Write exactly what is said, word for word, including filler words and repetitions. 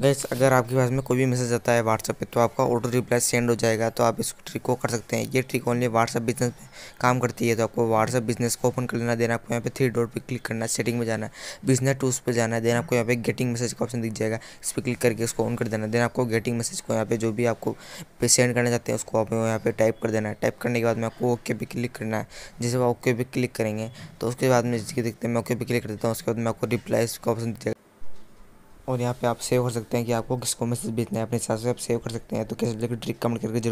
Guys अगर आपके पास में कोई भी मैसेज आता है व्हाट्सएप पे तो आपका ऑटो रिप्लाई सेंड हो जाएगा। तो आप इस ट्रिक को कर सकते हैं। ये ट्रिक ओनली व्हाट्सएप बिजनेस पे काम करती है। तो आपको व्हाट्सएप बिजनेस को ओपन कर लेना, देन आपको यहाँ पे थ्री डॉट पे क्लिक करना है, सेटिंग में जाना है, बिजनेस टूल्स पे जाना है, देन आपको यहाँ पे गेटिंग मैसेज का ऑप्शन दिख जाएगा, इस पर क्लिक करके उसको ऑन कर देना। देन आपको गेटिंग मैसेज को यहाँ पे जो भी आपको पे सेंड करना चाहते हैं उसको आप यहाँ पे टाइप कर देना है। टाइप करने के बाद में आपको ओके पे क्लिक करना है। जैसे वो ओके पे क्लिक करेंगे तो उसके बाद में जिसके देखते हैं मैं ओके पे क्लिक कर देता हूँ। उसके बाद मैं आपको रिप्लाई का ऑप्शन दिख जाएगा और यहाँ पे आप सेव कर सकते हैं कि आपको किसको मैसेज भेजना है, अपने हिसाब से आप सेव कर सकते हैं। तो कैसे ट्रिक कमेंट करके जरूर